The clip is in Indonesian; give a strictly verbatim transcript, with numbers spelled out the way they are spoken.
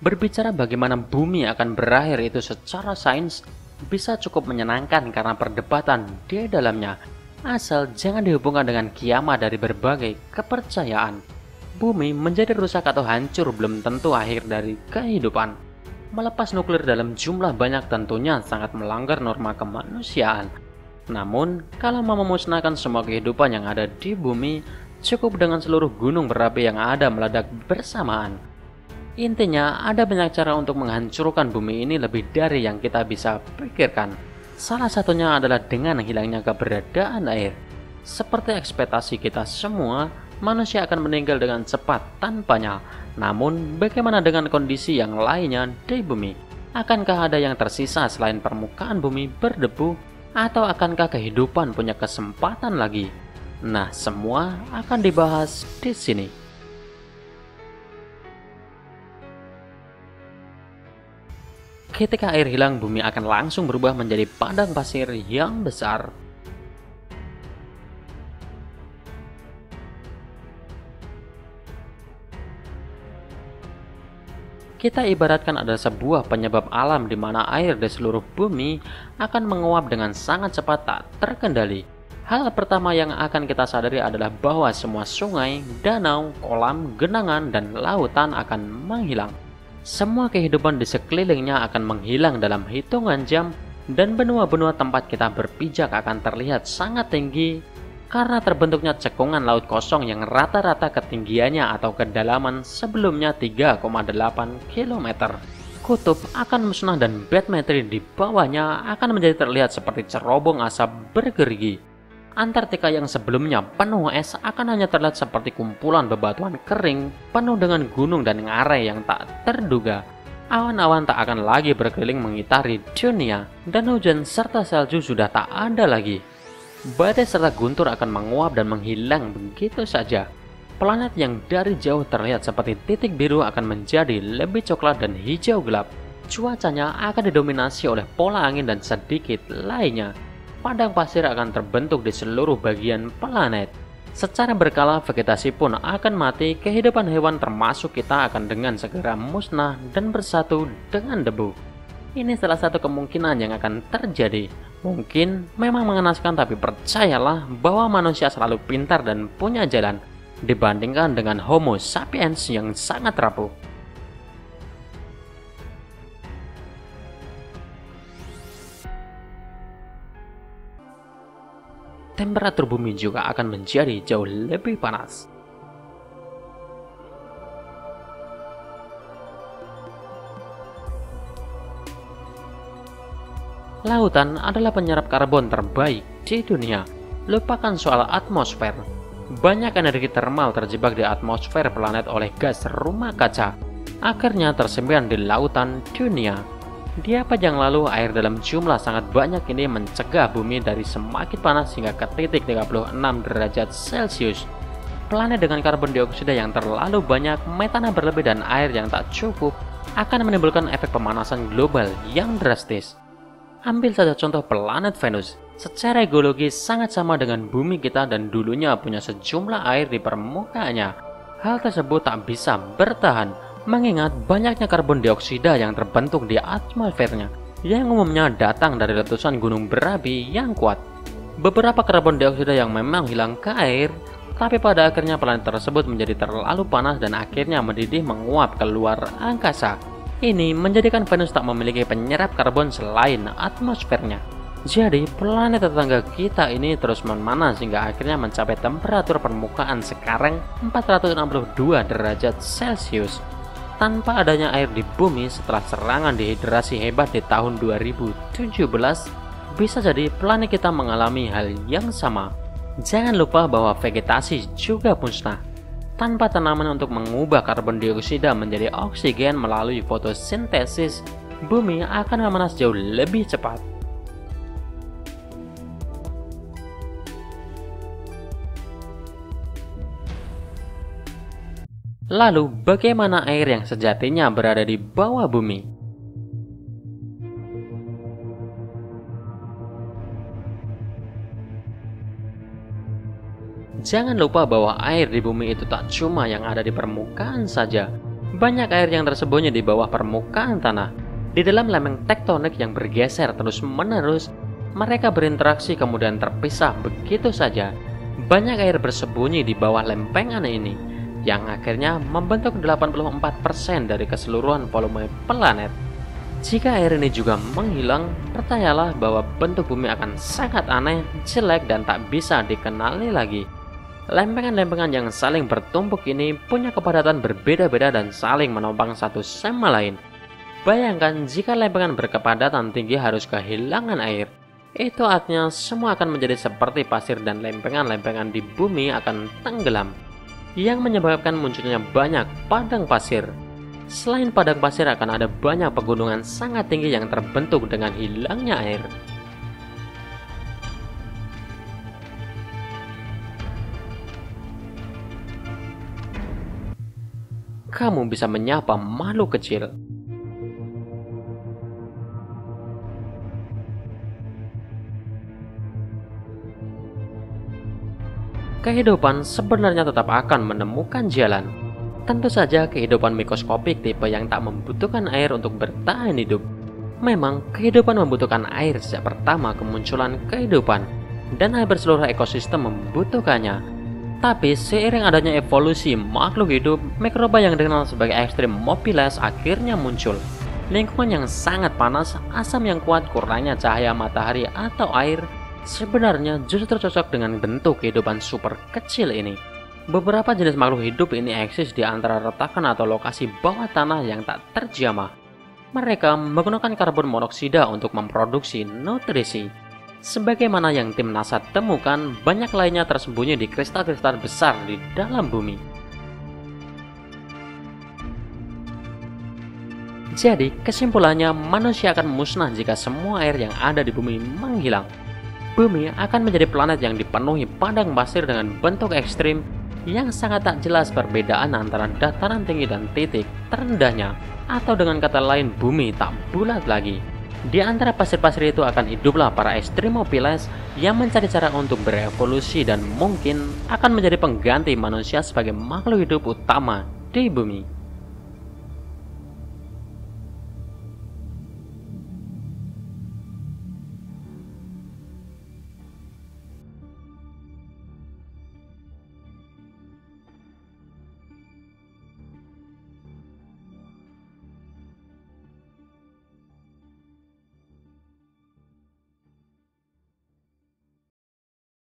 Berbicara bagaimana bumi akan berakhir itu secara sains bisa cukup menyenangkan karena perdebatan di dalamnya, asal jangan dihubungkan dengan kiamat dari berbagai kepercayaan. Bumi menjadi rusak atau hancur belum tentu akhir dari kehidupan. Melepas nuklir dalam jumlah banyak tentunya sangat melanggar norma kemanusiaan. Namun, kalau mau memusnahkan semua kehidupan yang ada di bumi, cukup dengan seluruh gunung berapi yang ada meledak bersamaan. Intinya, ada banyak cara untuk menghancurkan bumi ini lebih dari yang kita bisa pikirkan. Salah satunya adalah dengan hilangnya keberadaan air. Seperti ekspektasi kita semua, manusia akan meninggal dengan cepat tanpanya. Namun, bagaimana dengan kondisi yang lainnya di bumi? Akankah ada yang tersisa selain permukaan bumi berdebu? Atau akankah kehidupan punya kesempatan lagi? Nah, semua akan dibahas di sini. Ketika air hilang, bumi akan langsung berubah menjadi padang pasir yang besar. Kita ibaratkan ada sebuah penyebab alam di mana air di seluruh bumi akan menguap dengan sangat cepat tak terkendali. Hal pertama yang akan kita sadari adalah bahwa semua sungai, danau, kolam, genangan, dan lautan akan menghilang. Semua kehidupan di sekelilingnya akan menghilang dalam hitungan jam, dan benua-benua tempat kita berpijak akan terlihat sangat tinggi karena terbentuknya cekungan laut kosong yang rata-rata ketinggiannya atau kedalaman sebelumnya tiga koma delapan kilometer. Kutub akan musnah dan bed materi di bawahnya akan menjadi terlihat seperti cerobong asap bergerigi. Antartika yang sebelumnya penuh es akan hanya terlihat seperti kumpulan bebatuan kering penuh dengan gunung dan ngarai yang tak terduga. Awan-awan tak akan lagi berkeliling mengitari dunia, dan hujan serta salju sudah tak ada lagi. Badai serta guntur akan menguap dan menghilang begitu saja. Planet yang dari jauh terlihat seperti titik biru akan menjadi lebih coklat dan hijau gelap. Cuacanya akan didominasi oleh pola angin dan sedikit lainnya. Padang pasir akan terbentuk di seluruh bagian planet. Secara berkala vegetasi pun akan mati, kehidupan hewan termasuk kita akan dengan segera musnah dan bersatu dengan debu. Ini salah satu kemungkinan yang akan terjadi. Mungkin memang mengenaskan, tapi percayalah bahwa manusia selalu pintar dan punya jalan dibandingkan dengan Homo sapiens yang sangat rapuh. Temperatur bumi juga akan menjadi jauh lebih panas. Lautan adalah penyerap karbon terbaik di dunia. Lupakan soal atmosfer. Banyak energi termal terjebak di atmosfer planet oleh gas rumah kaca. Akhirnya tersimpan di lautan dunia. Di abad yang lalu, air dalam jumlah sangat banyak ini mencegah bumi dari semakin panas hingga ke titik tiga puluh enam derajat Celcius. Planet dengan karbon dioksida yang terlalu banyak, metana berlebih, dan air yang tak cukup akan menimbulkan efek pemanasan global yang drastis. Ambil saja contoh planet Venus. Secara geologis sangat sama dengan bumi kita dan dulunya punya sejumlah air di permukaannya. Hal tersebut tak bisa bertahan, mengingat banyaknya karbon dioksida yang terbentuk di atmosfernya, yang umumnya datang dari letusan gunung berapi yang kuat. Beberapa karbon dioksida yang memang hilang ke air, tapi pada akhirnya planet tersebut menjadi terlalu panas dan akhirnya mendidih menguap keluar angkasa. Ini menjadikan Venus tak memiliki penyerap karbon selain atmosfernya. Jadi planet tetangga kita ini terus memanas hingga akhirnya mencapai temperatur permukaan sekarang empat ratus enam puluh dua derajat Celcius. Tanpa adanya air di bumi setelah serangan dehidrasi hebat di tahun dua ribu tujuh belas, bisa jadi planet kita mengalami hal yang sama. Jangan lupa bahwa vegetasi juga musnah. Tanpa tanaman untuk mengubah karbon dioksida menjadi oksigen melalui fotosintesis, bumi akan memanas jauh lebih cepat. Lalu, bagaimana air yang sejatinya berada di bawah bumi? Jangan lupa bahwa air di bumi itu tak cuma yang ada di permukaan saja. Banyak air yang tersembunyi di bawah permukaan tanah. Di dalam lemeng tektonik yang bergeser terus-menerus, mereka berinteraksi kemudian terpisah begitu saja. Banyak air bersembunyi di bawah lempengan ini, yang akhirnya membentuk delapan puluh empat persen dari keseluruhan volume planet. Jika air ini juga menghilang, percayalah bahwa bentuk bumi akan sangat aneh, jelek, dan tak bisa dikenali lagi. Lempengan-lempengan yang saling bertumpuk ini punya kepadatan berbeda-beda dan saling menopang satu sama lain. Bayangkan jika lempengan berkepadatan tinggi harus kehilangan air. Itu artinya semua akan menjadi seperti pasir dan lempengan-lempengan di bumi akan tenggelam, yang menyebabkan munculnya banyak padang pasir. Selain padang pasir, akan ada banyak pegunungan sangat tinggi yang terbentuk dengan hilangnya air. Kamu bisa menyapa makhluk kecil. Kehidupan sebenarnya tetap akan menemukan jalan. Tentu saja kehidupan mikroskopik tipe yang tak membutuhkan air untuk bertahan hidup. Memang kehidupan membutuhkan air sejak pertama kemunculan kehidupan, dan hampir seluruh ekosistem membutuhkannya. Tapi seiring adanya evolusi makhluk hidup, mikroba yang dikenal sebagai ekstrim mobiles akhirnya muncul. Lingkungan yang sangat panas, asam yang kuat, kurangnya cahaya matahari atau air, sebenarnya justru cocok dengan bentuk kehidupan super kecil ini. Beberapa jenis makhluk hidup ini eksis di antara retakan atau lokasi bawah tanah yang tak terjamah. Mereka menggunakan karbon monoksida untuk memproduksi nutrisi. Sebagaimana yang tim NASA temukan, banyak lainnya tersembunyi di kristal-kristal besar di dalam bumi. Jadi, kesimpulannya manusia akan musnah jika semua air yang ada di bumi menghilang. Bumi akan menjadi planet yang dipenuhi padang pasir dengan bentuk ekstrim yang sangat tak jelas perbedaan antara dataran tinggi dan titik terendahnya, atau dengan kata lain bumi tak bulat lagi. Di antara pasir-pasir itu akan hiduplah para ekstrimopiles yang mencari cara untuk berevolusi dan mungkin akan menjadi pengganti manusia sebagai makhluk hidup utama di bumi.